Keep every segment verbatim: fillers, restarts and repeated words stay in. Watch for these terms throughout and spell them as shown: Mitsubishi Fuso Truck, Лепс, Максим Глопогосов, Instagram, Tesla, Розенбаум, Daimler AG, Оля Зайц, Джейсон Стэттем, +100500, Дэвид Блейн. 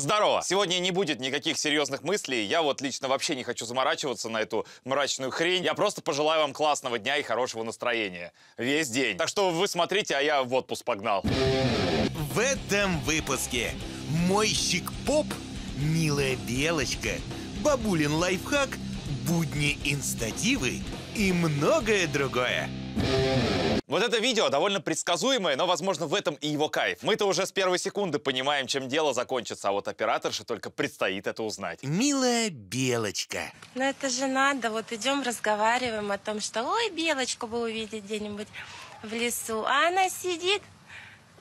Здорово! Сегодня не будет никаких серьезных мыслей. Я вот лично вообще не хочу заморачиваться на эту мрачную хрень. Я просто пожелаю вам классного дня и хорошего настроения. Весь день. Так что вы смотрите, а я в отпуск погнал. В этом выпуске мойщик поп, милая белочка, бабулин лайфхак, будни инстативы и многое другое. Вот это видео довольно предсказуемое, но, возможно, в этом и его кайф. Мы-то уже с первой секунды понимаем, чем дело закончится, а вот операторше только предстоит это узнать. Милая белочка. Ну это же надо, вот идем разговариваем о том, что ой, белочку бы увидеть где-нибудь в лесу. А она сидит,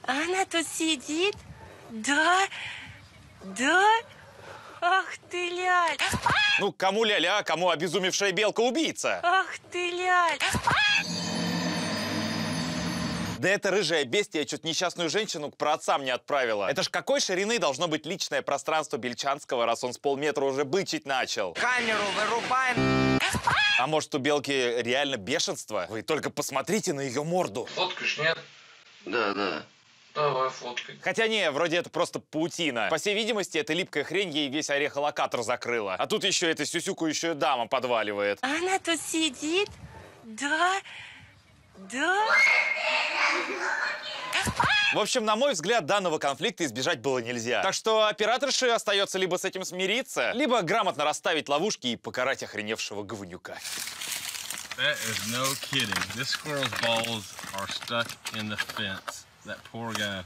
а она тут сидит, да, да. Ах ты ляль! Ну, кому ля-ля, кому обезумевшая белка-убийца? Ах ты ляль! Да эта рыжая бестия чуть несчастную женщину к праотцам не отправила. Это ж какой ширины должно быть личное пространство Бельчанского, раз он с полметра уже бычить начал? Камеру вырубай! А может, у белки реально бешенство? Вы только посмотрите на ее морду. Фоткаешь, нет? Да, да. Давай фоткай. Хотя не, вроде это просто паутина. По всей видимости, эта липкая хрень ей весь орехолокатор закрыла. А тут еще эта сюсюкающая дама подваливает. Она тут сидит, да, да. В общем, на мой взгляд, данного конфликта избежать было нельзя. Так что операторше остается либо с этим смириться, либо грамотно расставить ловушки и покарать охреневшего говнюка. That is no kidding. This squirrel's balls are stuck in the fence. That poor guy.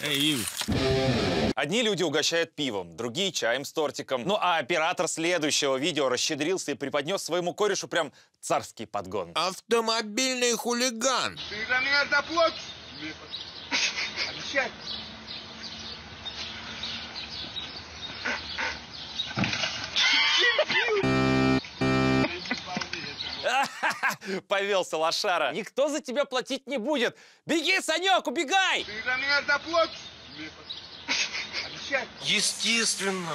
Hey, you. Одни люди угощают пивом, другие чаем с тортиком. Ну а оператор следующего видео расщедрился и преподнес своему корешу прям царский подгон. Автомобильный хулиган. Ты за меня заплатишь? Обещай. Повелся лошара. Никто за тебя платить не будет. Беги, Санек, убегай! Ты за меня заплатишь? Обещай. Естественно.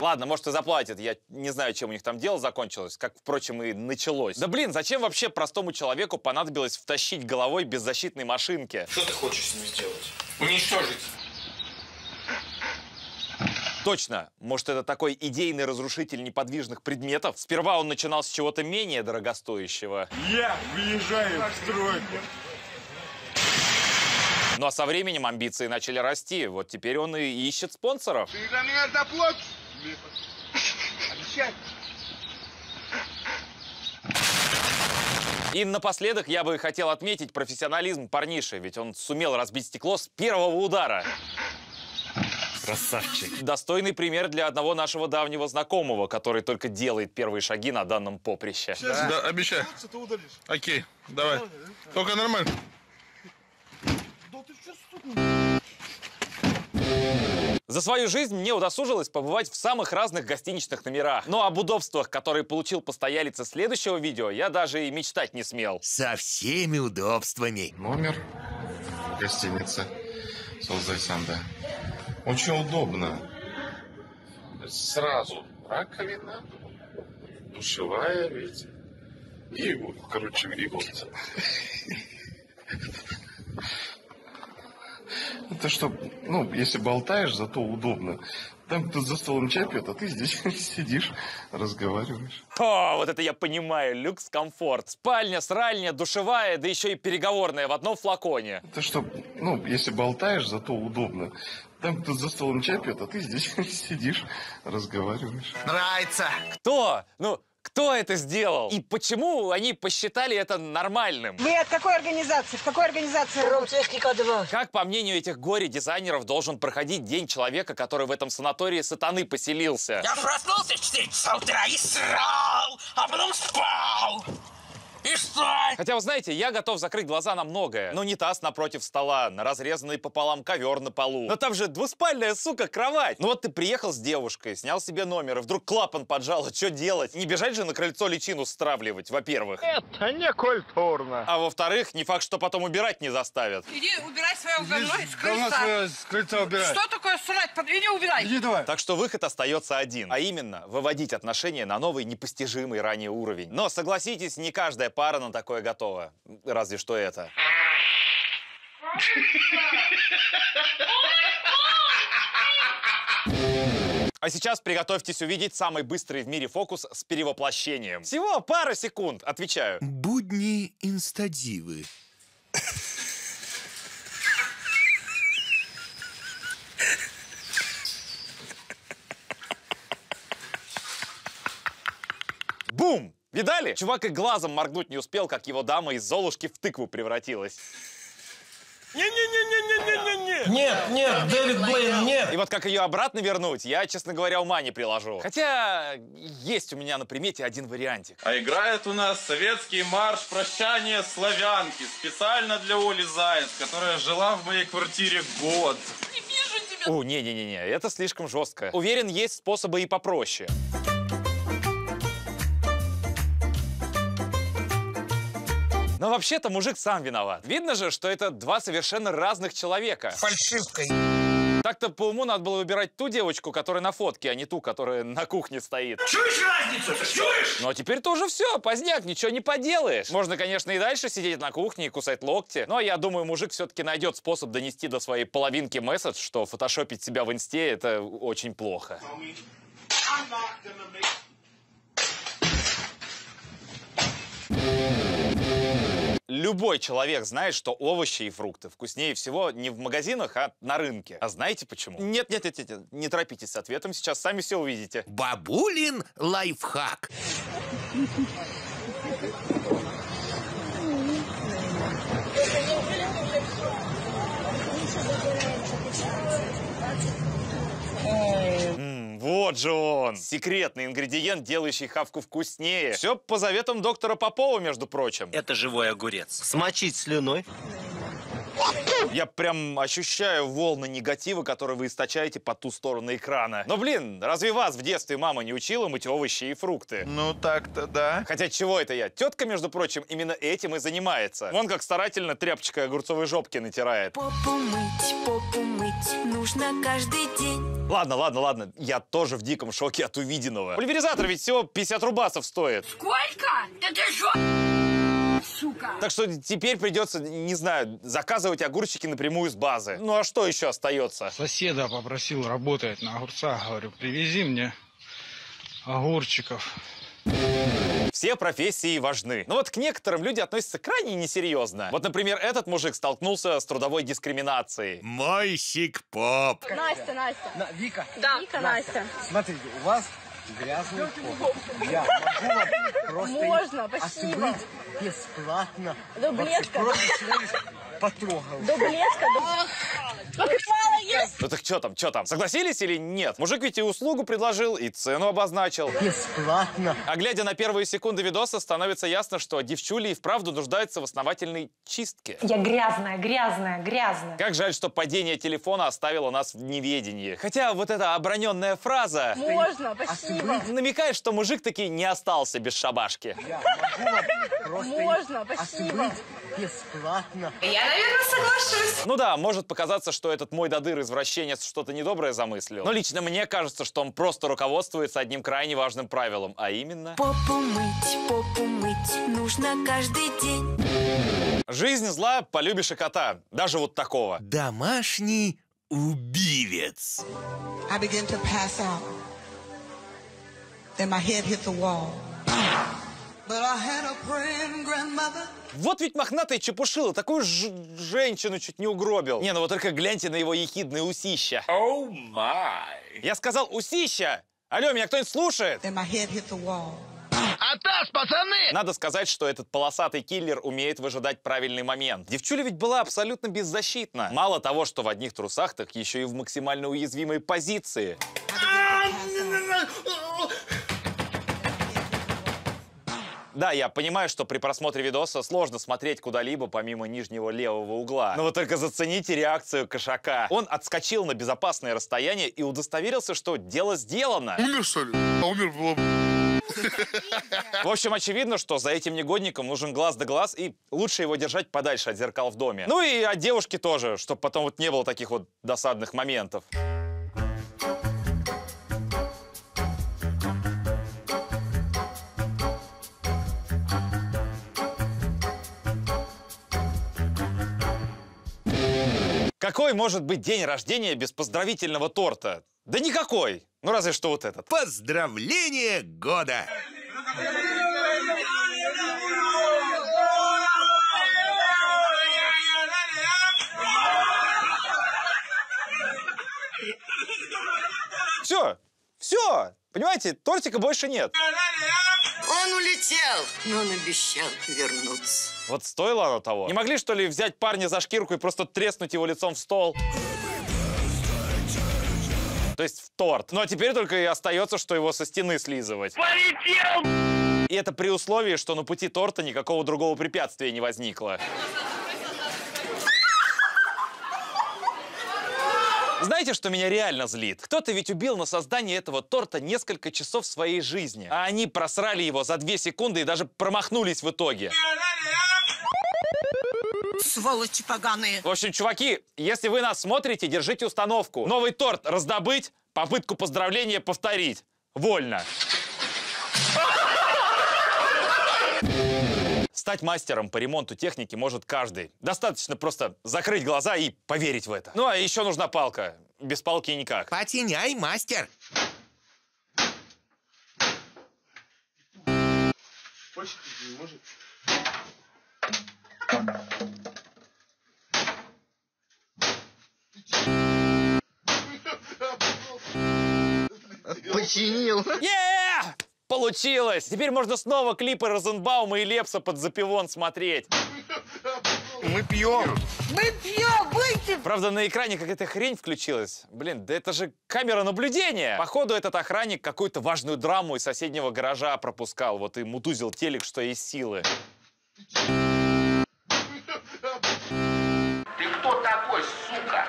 Ладно, может и заплатит. Я не знаю, чем у них там дело закончилось, как, впрочем, и началось. Да блин, зачем вообще простому человеку понадобилось втащить головой беззащитной машинке? Что ты хочешь с ним сделать? Уничтожить. Точно. Может, это такой идейный разрушитель неподвижных предметов? Сперва он начинал с чего-то менее дорогостоящего. Я въезжаю в стройку. Ну а со временем амбиции начали расти. Вот теперь он и ищет спонсоров. Ты за меня заплатишь? Обещай. И напоследок я бы хотел отметить профессионализм парниши, ведь он сумел разбить стекло с первого удара. Красавчик. Достойный пример для одного нашего давнего знакомого, который только делает первые шаги на данном поприще. Да, да обещаю. Окей, давай. Только нормально. За свою жизнь мне удосужилось побывать в самых разных гостиничных номерах. Но об удобствах, которые получил постоялец из следующего видео, я даже и мечтать не смел. Со всеми удобствами. Номер гостиница Солзайсанда. Очень удобно. Сразу раковина, душевая, видите, и вот, короче, и вот. Это что, ну, если болтаешь, зато удобно. Там кто за столом чай пьет, а ты здесь сидишь, разговариваешь. О, вот это я понимаю, люкс, комфорт. Спальня, сральня, душевая, да еще и переговорная в одном флаконе. Это что, ну, если болтаешь, зато удобно. Там кто за столом чай пьет, а ты здесь сидишь, разговариваешь. Нравится! Кто? Ну, кто это сделал? И почему они посчитали это нормальным? Вы от какой организации? В какой организации? Роботехника два. Как, по мнению этих горе-дизайнеров, должен проходить день человека, который в этом санатории сатаны поселился? Я проснулся в четыре часа утра и срал, а потом спал. И что? Хотя, вы знаете, я готов закрыть глаза на многое. Ну, не таз напротив стола, на разрезанный пополам ковер на полу. Но там же двуспальная, сука, кровать. Ну вот ты приехал с девушкой, снял себе номер, и вдруг клапан поджал, что делать? Не бежать же на крыльцо личину стравливать, во-первых. Это не культурно. А во-вторых, не факт, что потом убирать не заставят. Иди убирай свое говно из крыльца. С крыльца убирай. Что такое срать? Иди убирай. Иди давай. Так что выход остается один. А именно, выводить отношения на новый непостижимый ранее уровень. Но, согласитесь, не каждая пара на такое готова. Разве что это. А сейчас приготовьтесь увидеть самый быстрый в мире фокус с перевоплощением. Всего пара секунд, отвечаю. Будни инстадивы. Бум! Видали? Чувак и глазом моргнуть не успел, как его дама из Золушки в тыкву превратилась. Не-не-не-не-не-не-не-не! Нет, нет, Дэвид Блейн, нет! И вот как ее обратно вернуть, я, честно говоря, ума не приложу. Хотя есть у меня на примете один вариантик. А играет у нас советский марш прощания славянки специально для Оли Зайц, которая жила в моей квартире год. Не вижу тебя! О, не-не-не, это слишком жестко. Уверен, есть способы и попроще. Но вообще-то мужик сам виноват. Видно же, что это два совершенно разных человека. С фальшивкой. Так-то по уму надо было выбирать ту девочку, которая на фотке, а не ту, которая на кухне стоит. Чуешь разницу? Чуешь? Ну а теперь-то уже все, поздняк, ничего не поделаешь. Можно, конечно, и дальше сидеть на кухне и кусать локти, но я думаю, мужик все-таки найдет способ донести до своей половинки месседж, что фотошопить себя в инсте — это очень плохо. Любой человек знает, что овощи и фрукты вкуснее всего не в магазинах, а на рынке. А знаете почему? Нет, нет, нет, нет, не торопитесь с ответом, сейчас сами все увидите. Бабулин лайфхак. Вот же он! Секретный ингредиент, делающий хавку вкуснее. Все по заветам доктора Попова, между прочим. Это живой огурец. Смочить слюной. Я прям ощущаю волны негатива, которые вы источаете по ту сторону экрана. Но, блин, разве вас в детстве мама не учила мыть овощи и фрукты? Ну, так-то да. Хотя чего это я? Тетка, между прочим, именно этим и занимается. Вон как старательно тряпочкой огурцовой жопки натирает. Попу мыть, попу мыть нужно каждый день. Ладно, ладно, ладно. Я тоже в диком шоке от увиденного. Пульверизатор ведь всего пятьдесят рубасов стоит. Сколько? Да ты жо... Сука. Так что теперь придется, не знаю, заказывать огурчики напрямую с базы. Ну а что еще остается? Соседа попросил работать на огурцах. Говорю, привези мне огурчиков. Все профессии важны. Но вот к некоторым люди относятся крайне несерьезно. Вот, например, этот мужик столкнулся с трудовой дискриминацией. Мойщик поп. Настя, Настя. На, Вика. Да. Вика, Настя. Настя. Смотрите, у вас... грязную попу. Я могу вам просто можно, освоить бесплатно. Дублетка. Потрогал. Дублетка. Ох, мало есть. Ну так что там, что там? Согласились или нет? Мужик ведь и услугу предложил, и цену обозначил. Бесплатно. А глядя на первые секунды видоса, становится ясно, что девчули и вправду нуждаются в основательной чистке. Я грязная, грязная, грязная. Как жаль, что падение телефона оставило нас в неведении. Хотя вот эта оброненная фраза... Можно, спасибо. Намекает, что мужик таки не остался без шабашки. Можно, спасибо. Бесплатно. Я, наверное, соглашусь. Ну да, может показаться, что этот мой додыр извращенец что-то недоброе замыслил. Но лично мне кажется, что он просто руководствуется одним крайне важным правилом, а именно... Попу мыть, попу мыть нужно каждый день. Жизнь зла, полюбишь и кота. Даже вот такого. Домашний убивец. I begin to pass out. Then my head hit the wall. But I had a praying grandmother. Вот ведь мохнатый чепушила, такую женщину чуть не угробил. Не, ну вот только гляньте на его ехидные усища. О май! Я сказал усища! Алло, меня кто-нибудь слушает? Then my head hit the wall. Атас, пацаны! Надо сказать, что этот полосатый киллер умеет выжидать правильный момент. Девчуля ведь была абсолютно беззащитна. Мало того, что в одних трусах, так еще и в максимально уязвимой позиции. Да, я понимаю, что при просмотре видоса сложно смотреть куда-либо помимо нижнего левого угла. Но вот только зацените реакцию кошака. Он отскочил на безопасное расстояние и удостоверился, что дело сделано. Умер, что ли? А умер было бы. В общем, очевидно, что за этим негодником нужен глаз да глаз, и лучше его держать подальше от зеркал в доме. Ну и от девушки тоже, чтобы потом вот не было таких вот досадных моментов. Какой может быть день рождения без поздравительного торта? Да никакой! Ну разве что вот этот. Поздравление года! Все, все, понимаете, тортика больше нет. Он улетел, но он обещал вернуться. Вот стоило оно того. Не могли, что ли, взять парня за шкирку и просто треснуть его лицом в стол? То есть в торт. Ну а теперь только и остается, что его со стены слизывать. Полетел! И это при условии, что на пути торта никакого другого препятствия не возникло. Знаете, что меня реально злит? Кто-то ведь убил на создание этого торта несколько часов своей жизни. А они просрали его за две секунды и даже промахнулись в итоге. Сволочи поганые. В общем, чуваки, если вы нас смотрите, держите установку. Новый торт раздобыть, попытку поздравления повторить. Вольно. Стать мастером по ремонту техники может каждый. Достаточно просто закрыть глаза и поверить в это. Ну, а еще нужна палка. Без палки никак. Потяняй, мастер. Хочет, не может. Починил. Yeah! Получилось! Теперь можно снова клипы Розенбаума и Лепса под запивон смотреть. Мы пьем! Мы пьем! Выйти! Правда, на экране какая-то хрень включилась. Блин, да это же камера наблюдения! Походу, этот охранник какую-то важную драму из соседнего гаража пропускал. Вот и мутузил телек, что есть силы. Ты кто такой, сука?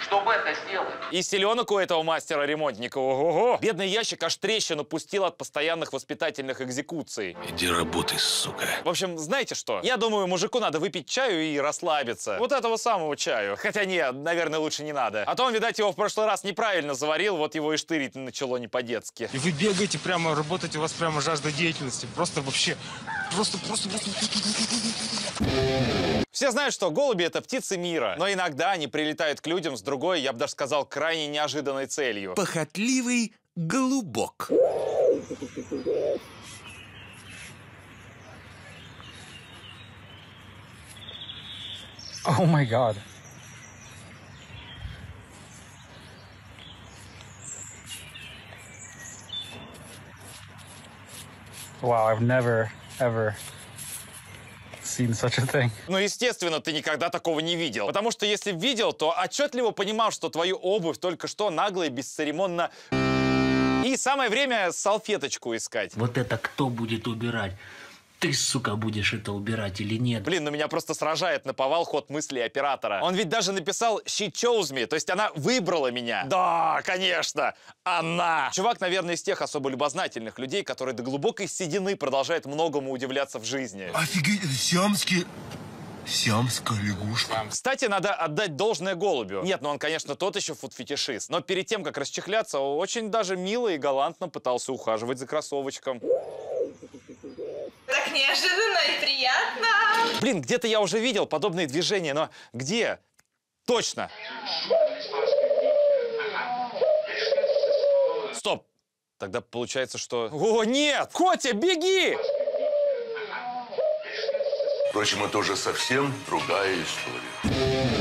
Чтобы это сделать. И селенок у этого мастера-ремонтника, ого-го. Бедный ящик аж трещину пустил от постоянных воспитательных экзекуций. Иди работай, сука. В общем, знаете что? Я думаю, мужику надо выпить чаю и расслабиться. Вот этого самого чаю. Хотя нет, наверное, лучше не надо. А то он, видать, его в прошлый раз неправильно заварил, вот его и штырить начало не по-детски. И вы бегаете прямо, работаете, у вас прямо жажда деятельности. Просто вообще... Просто, просто, просто... Все знают, что голуби — это птицы мира. Но иногда они прилетают к людям с другой, я бы даже сказал, крайне неожиданной целью. Похотливый голубок. О май гад. Wow, I've never, ever... Ну, естественно, ты никогда такого не видел. Потому что если видел, то отчетливо понимал, что твою обувь только что нагло и бесцеремонно... И самое время салфеточку искать. Вот это кто будет убирать? Ты, сука, будешь это убирать или нет? Блин, ну меня просто сражает наповал ход мысли оператора. Он ведь даже написал «she chose me», то есть она выбрала меня. Да, конечно, она. Чувак, наверное, из тех особо любознательных людей, которые до глубокой седины продолжают многому удивляться в жизни. Офигеть, это сиамский... Сиамская лягушка. Кстати, надо отдать должное голубю. Нет, ну он, конечно, тот еще фуд-фетишист. Но перед тем, как расчехляться, очень даже мило и галантно пытался ухаживать за кроссовочком. Так неожиданно и приятно. Блин, где-то я уже видел подобные движения, но где? Точно. Стоп. Тогда получается, что... О, нет! Котя, беги! Впрочем, это уже совсем другая история.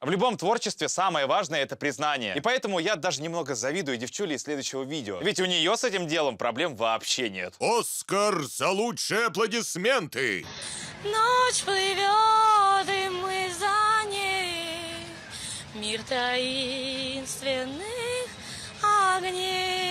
В любом творчестве самое важное — это признание. И поэтому я даже немного завидую девчуле из следующего видео. Ведь у нее с этим делом проблем вообще нет. Оскар за лучшие аплодисменты! Ночь плывет, и мы за ней. Мир таинственных огней.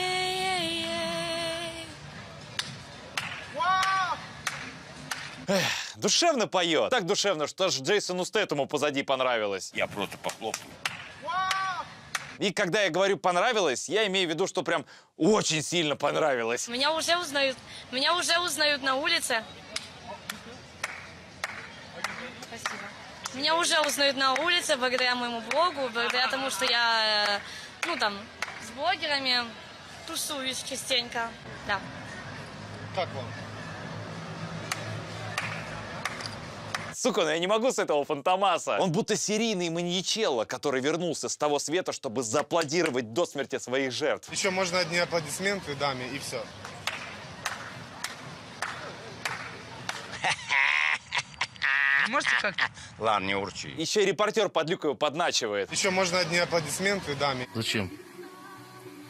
Эх. Душевно поет. Так душевно, что аж Джейсону Стэттему позади понравилось. Я просто похлопаю. И когда я говорю «понравилось», я имею в виду, что прям очень сильно понравилось. Меня уже узнают. Меня уже узнают на улице. Спасибо. Меня уже узнают на улице благодаря моему блогу, благодаря тому, что я, ну там, с блогерами тусуюсь частенько. Да. Как вам? Сука, ну я не могу с этого фантомаса. Он будто серийный маньячелло, который вернулся с того света, чтобы зааплодировать до смерти своих жертв. Еще можно одни аплодисменты даме, и все. Можете как-то? Ладно, не урчи. Еще и репортер под люк его подначивает. Еще можно одни аплодисменты даме. Зачем?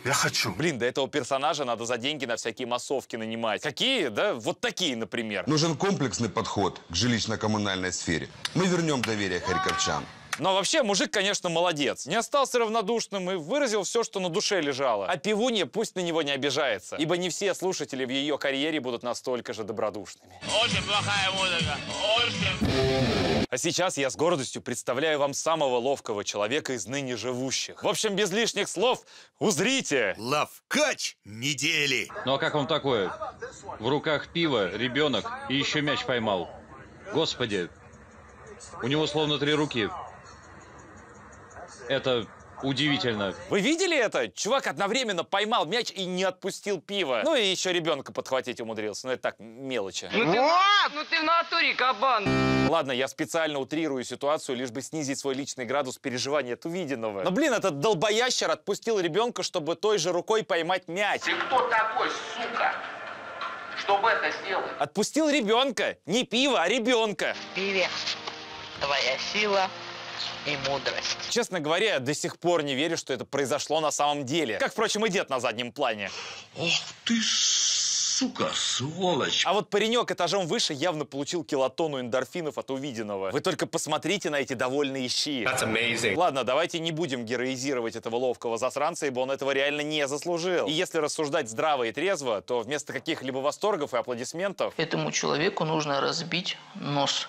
Я хочу. Блин, до этого персонажа надо за деньги на всякие массовки нанимать. Какие? Да вот такие, например. Нужен комплексный подход к жилищно-коммунальной сфере. Мы вернем доверие харьковчан. Но вообще мужик, конечно, молодец. Не остался равнодушным и выразил все, что на душе лежало. А пивунья пусть на него не обижается, ибо не все слушатели в ее карьере будут настолько же добродушными. Очень плохая музыка. Очень. А сейчас я с гордостью представляю вам самого ловкого человека из ныне живущих. В общем, без лишних слов, узрите! Ловкач недели! Ну а как вам такое? В руках пиво, ребенок и еще мяч поймал. Господи, у него словно три руки. Это удивительно. Вы видели это? Чувак одновременно поймал мяч и не отпустил пиво. Ну и еще ребенка подхватить умудрился. Но это так, мелочи. Ну ты, ну ты в натуре, кабан. Ладно, я специально утрирую ситуацию, лишь бы снизить свой личный градус переживания от увиденного. Но, блин, этот долбоящер отпустил ребенка, чтобы той же рукой поймать мяч. Ты кто такой, сука, чтобы это сделать? Отпустил ребенка. Не пиво, а ребенка. Пиве, твоя сила и мудрость. Честно говоря, я до сих пор не верю, что это произошло на самом деле. Как, впрочем, и дед на заднем плане. Ох ты, сука, сволочь. А вот паренек этажом выше явно получил килотонну эндорфинов от увиденного. Вы только посмотрите на эти довольные щи. That's amazing. Ладно, давайте не будем героизировать этого ловкого засранца, ибо он этого реально не заслужил. И если рассуждать здраво и трезво, то вместо каких-либо восторгов и аплодисментов... Этому человеку нужно разбить нос.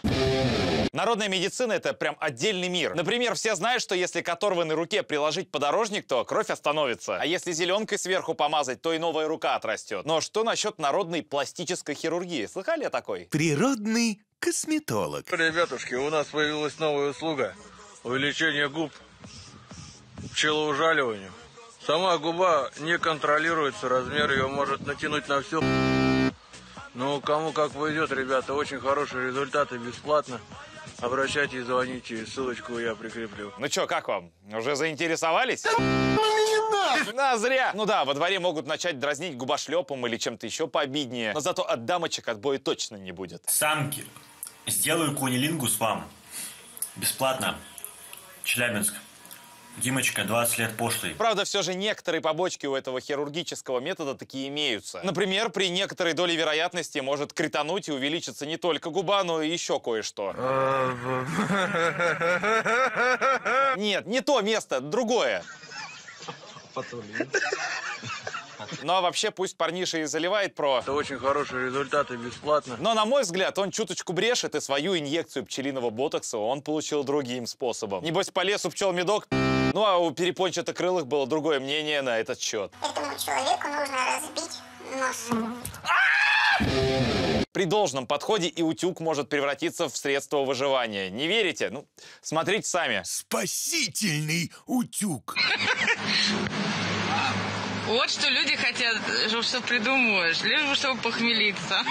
Народная медицина – это прям отдельный мир. Например, все знают, что если к оторванной руке приложить подорожник, то кровь остановится. А если зеленкой сверху помазать, то и новая рука отрастет. Но что насчет народной пластической хирургии? Слыхали о такой? Природный косметолог. Ребятушки, у нас появилась новая услуга. Увеличение губ пчелоужаливанию. Сама губа не контролируется, размер ее может натянуть на все. Ну, кому как пойдет, ребята, очень хорошие результаты, бесплатно. Обращайтесь, звоните, ссылочку я прикреплю. Ну чё, как вам? Уже заинтересовались? На зря! Ну да, во дворе могут начать дразнить губошлепом или чем-то еще пообиднее, но зато от дамочек отбоя точно не будет. Самки, сделаю кунилингус вам. Бесплатно. Челябинск. Димочка, двадцать лет пошлый. Правда, все же некоторые побочки у этого хирургического метода такие имеются. Например, при некоторой доле вероятности может критануть и увеличиться не только губа, но и еще кое-что. Нет, не то место, другое. Ну а вообще, пусть парниша и заливает про... Это очень хорошие результаты, бесплатно. Но, на мой взгляд, он чуточку брешет, и свою инъекцию пчелиного ботокса он получил другим способом. Небось, по лесу пчел-медок... Ну а у перепончатокрылых было другое мнение на этот счет. Этому человеку нужно разбить нос. При должном подходе и утюг может превратиться в средство выживания. Не верите? Ну, смотрите сами. Спасительный утюг. Вот что люди хотят, что придумываешь, лишь бы, чтобы похмелиться.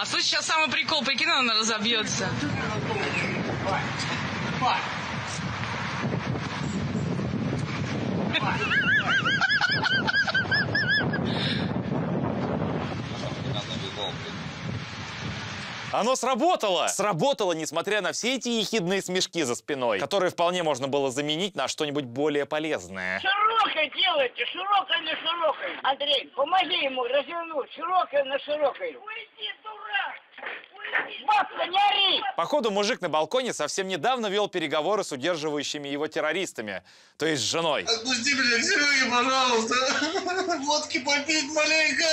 А слушай, сейчас самый прикол, прикинь, она разобьется. Оно сработало! Сработало, несмотря на все эти ехидные смешки за спиной, которые вполне можно было заменить на что-нибудь более полезное. Широкой делайте! Широкой на широкой! Андрей, помоги ему развернуть! Широкой на широкой! Уйди, дурак! Походу, мужик на балконе совсем недавно вел переговоры с удерживающими его террористами, то есть с женой. Отпусти меня к Сереге, пожалуйста. Водки попить маленько.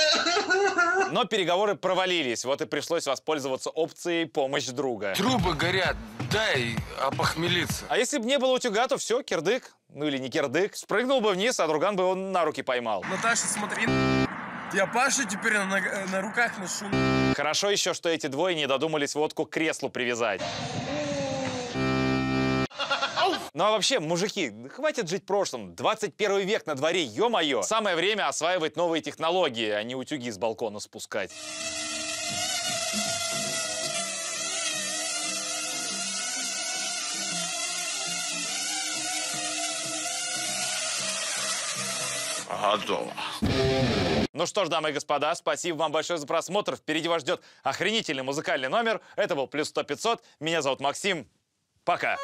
Но переговоры провалились, вот и пришлось воспользоваться опцией помощь друга. Трубы горят, дай опохмелиться. А если бы не было утюга, то все, кирдык. Ну или не кирдык. Спрыгнул бы вниз, а друган бы его на руки поймал. Наташа, смотри... Я Паша теперь на, на руках ношу. Хорошо еще, что эти двое не додумались водку к креслу привязать. Ну а вообще, мужики, хватит жить в прошлом. двадцать первый век на дворе, ё-моё. Самое время осваивать новые технологии, а не утюги с балкона спускать. Готово. Ну что ж, дамы и господа, спасибо вам большое за просмотр. Впереди вас ждет охренительный музыкальный номер. Это был плюс сто пятьсот. Меня зовут Максим. Пока.